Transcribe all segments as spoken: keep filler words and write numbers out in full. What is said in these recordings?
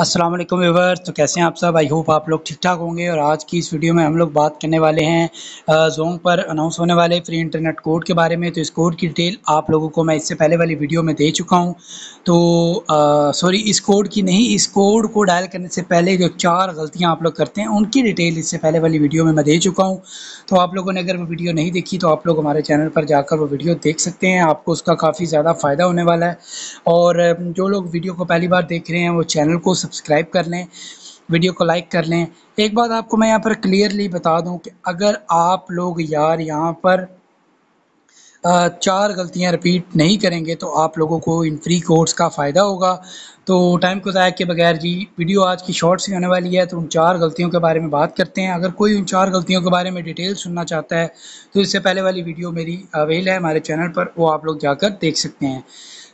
अस्सलाम वालेकुम व्यूअर्स। तो कैसे हैं आप सब? आई होप आप लोग ठीक ठाक होंगे। और आज की इस वीडियो में हम लोग बात करने वाले हैं जोंग पर अनाउंस होने वाले फ्री इंटरनेट कोड के बारे में। तो इस कोड की डिटेल आप लोगों को मैं इससे पहले वाली वीडियो में दे चुका हूं। तो सॉरी, इस कोड की नहीं, इस कोड को डायल करने से पहले जो चार गलतियाँ आप लोग करते हैं उनकी डिटेल इससे पहले वाली वीडियो में मैं दे चुका हूँ। तो आप लोगों ने अगर वो वीडियो नहीं देखी तो आप लोग हमारे चैनल पर जाकर वो वीडियो देख सकते हैं, आपको उसका काफ़ी ज़्यादा फ़ायदा होने वाला है। और जो लोग वीडियो को पहली बार देख रहे हैं वो चैनल को सब्सक्राइब कर लें, वीडियो को लाइक कर लें। एक बात आपको मैं यहाँ पर क्लियरली बता दूँ कि अगर आप लोग यार यहाँ पर चार गलतियाँ रिपीट नहीं करेंगे तो आप लोगों को इन फ्री कोर्स का फ़ायदा होगा। तो टाइम को ज़ाया किए बगैर जी वीडियो आज की शॉर्ट सी होने वाली है। तो उन चार गलतियों के बारे में बात करते हैं। अगर कोई उन चार गलतियों के बारे में डिटेल सुनना चाहता है तो इससे पहले वाली वीडियो मेरी अवेल है हमारे चैनल पर, वो आप लोग जाकर देख सकते हैं।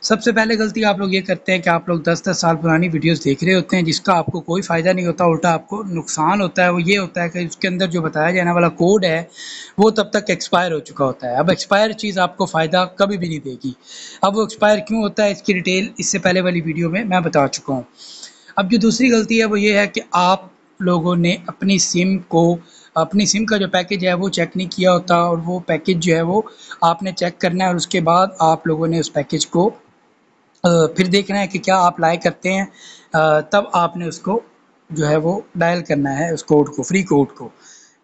सबसे पहले गलती आप लोग ये करते हैं कि आप लोग दस दस साल पुरानी वीडियोस देख रहे होते हैं जिसका आपको कोई फ़ायदा नहीं होता, उल्टा आपको नुकसान होता है। वो ये होता है कि उसके अंदर जो बताया जाने वाला कोड है वो तब तक एक्सपायर हो चुका होता है। अब एक्सपायर चीज़ आपको फ़ायदा कभी भी नहीं देगी। अब वो एक्सपायर क्यों होता है इसकी डिटेल इससे पहले वाली वीडियो में मैं बता चुका हूँ। अब जो दूसरी गलती है वो ये है कि आप लोगों ने अपनी सिम को अपनी सिम का जो पैकेज है वो चेक नहीं किया होता, और वो पैकेज जो है वो आपने चेक करना है और उसके बाद आप लोगों ने उस पैकेज को फिर देखना है कि क्या आप लाइक करते हैं, तब आपने उसको जो है वो डायल करना है उस कोड को, फ्री कोड को,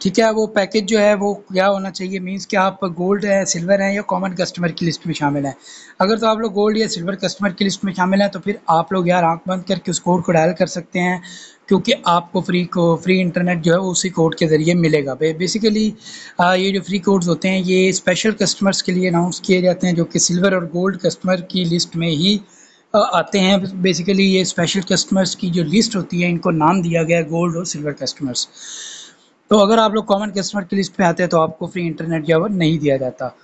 ठीक है। वो पैकेज जो है वो क्या होना चाहिए, मींस कि आप गोल्ड हैं, सिल्वर हैं या कॉमन कस्टमर की लिस्ट में शामिल हैं। अगर तो आप लोग गोल्ड या सिल्वर कस्टमर की लिस्ट में शामिल हैं तो फिर आप लोग यार आंख बंद करके उस कोड को डायल कर सकते हैं, क्योंकि आपको फ्री को फ्री इंटरनेट जो है वो उसी कोड के ज़रिए मिलेगा। बेसिकली ये जो फ्री कोड्स होते हैं ये स्पेशल कस्टमर्स के लिए अनाउंस किए जाते हैं जो कि सिल्वर और गोल्ड कस्टमर की लिस्ट में ही आते हैं। बेसिकली ये स्पेशल कस्टमर्स की जो लिस्ट होती है इनको नाम दिया गया है गोल्ड और सिल्वर कस्टमर्स। तो अगर आप लोग कॉमन कस्टमर की लिस्ट पे आते हैं तो आपको फ्री इंटरनेट जो है नहीं दिया जाता।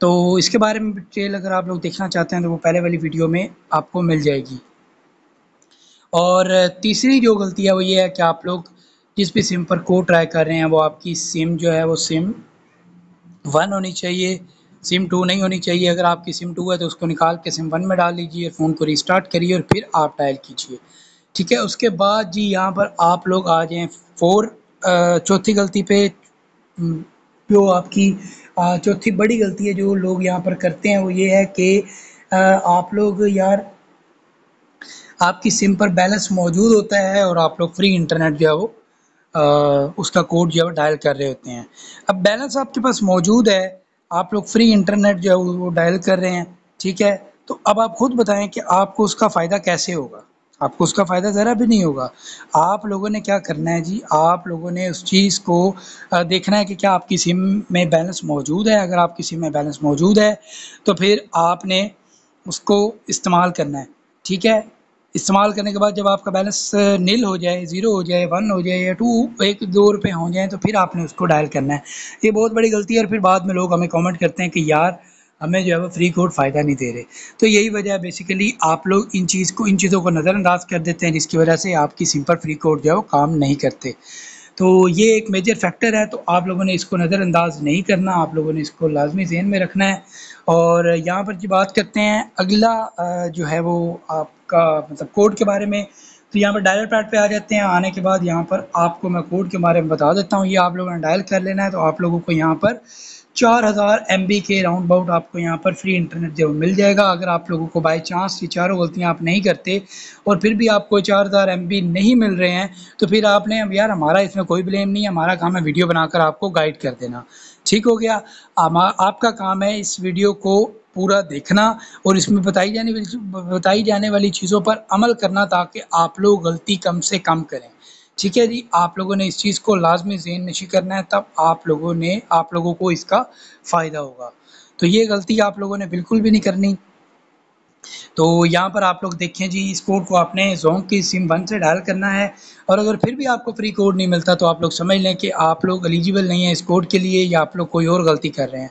तो इसके बारे में डिटेल अगर आप लोग देखना चाहते हैं तो वो पहले वाली वीडियो में आपको मिल जाएगी। और तीसरी जो गलती है वो ये है कि आप लोग जिस भी सिम पर कोड ट्राई कर रहे हैं वो आपकी सिम जो है वो सिम वन होनी चाहिए, सिम टू नहीं होनी चाहिए। अगर आपकी सिम टू है तो उसको निकाल के सिम वन में डाल लीजिए, फ़ोन को रिस्टार्ट करिए और फिर आप डायल कीजिए, ठीक है। उसके बाद जी यहाँ पर आप लोग आ जाएँ फोर चौथी गलती पे, जो आपकी चौथी बड़ी गलती है जो लोग यहाँ पर करते हैं वो ये है कि आप लोग यार आपकी सिम पर बैलेंस मौजूद होता है और आप लोग फ्री इंटरनेट जो है वो आ, उसका कोड जो है डायल कर रहे होते हैं। अब बैलेंस आपके पास मौजूद है, आप लोग फ्री इंटरनेट जो है वो डायल कर रहे हैं, ठीक है। तो अब आप खुद बताएं कि आपको उसका फ़ायदा कैसे होगा? आपको उसका फ़ायदा ज़रा भी नहीं होगा। आप लोगों ने क्या करना है जी, आप लोगों ने उस चीज़ को देखना है कि क्या आपकी सिम में बैलेंस मौजूद है। अगर आपकी सिम में बैलेंस मौजूद है तो फिर आपने उसको इस्तेमाल करना है, ठीक है। इस्तेमाल करने के बाद जब आपका बैलेंस नील हो जाए, ज़ीरो हो जाए, वन हो जाए या टू एक दो रुपये हो जाए तो फिर आपने उसको डायल करना है। ये बहुत बड़ी गलती है। और फिर बाद में लोग हमें कमेंट करते हैं कि यार हमें जो है वो फ्री कोड फ़ायदा नहीं दे रहे। तो यही वजह है बेसिकली, आप लोग इन चीज़ को इन चीज़ों को नज़रअंदाज कर देते हैं जिसकी वजह से आपकी सिम पर फ्री कोड जो है वो काम नहीं करते। तो ये एक मेजर फैक्टर है। तो आप लोगों ने इसको नज़रअंदाज नहीं करना, आप लोगों ने इसको लाजमी जहन में रखना है। और यहाँ पर जो बात करते हैं अगला जो है वो आपका मतलब कोड के बारे में, तो यहाँ पर डायलर पैड पे आ जाते हैं। आने के बाद यहाँ पर आपको मैं कोड के बारे में बता देता हूँ। ये आप लोगों ने डायल कर लेना है। तो आप लोगों को यहाँ पर चार हज़ार एम बी के राउंड अबाउट आपको यहाँ पर फ्री इंटरनेट जो मिल जाएगा। अगर आप लोगों को बाई चांस ये चारों गलतियाँ आप नहीं करते और फिर भी आपको चार हज़ार एम बी नहीं मिल रहे हैं तो फिर आपने अब यार हमारा इसमें कोई ब्लेम नहीं है, हमारा काम है वीडियो बनाकर आपको गाइड कर देना, ठीक हो गया। आपका काम है इस वीडियो को पूरा देखना और इसमें बताई जाने वाली बताई जाने वाली चीज़ों पर अमल करना ताकि आप लोग गलती कम से कम करें, ठीक है जी। आप लोगों ने इस चीज़ को लाजमी ज़हन नशी करना है, तब आप लोगों ने आप लोगों को इसका फ़ायदा होगा। तो ये गलती आप लोगों ने बिल्कुल भी नहीं करनी। तो यहाँ पर आप लोग देखें जी, इस कोड को आपने जोंग की सिम वन से डायल करना है। और अगर फिर भी आपको फ्री कोड नहीं मिलता तो आप लोग समझ लें कि आप लोग एलिजिबल नहीं हैं इस कोड के लिए या आप लोग कोई और गलती कर रहे हैं।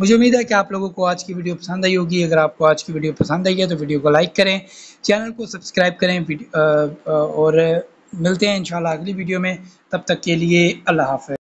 मुझे उम्मीद है कि आप लोगों को आज की वीडियो पसंद आई होगी। अगर आपको आज की वीडियो पसंद आई है तो वीडियो को लाइक करें, चैनल को सब्सक्राइब करें। और मिलते हैं इंशाल्लाह अगली वीडियो में। तब तक के लिए अल्लाह हाफ़िज़।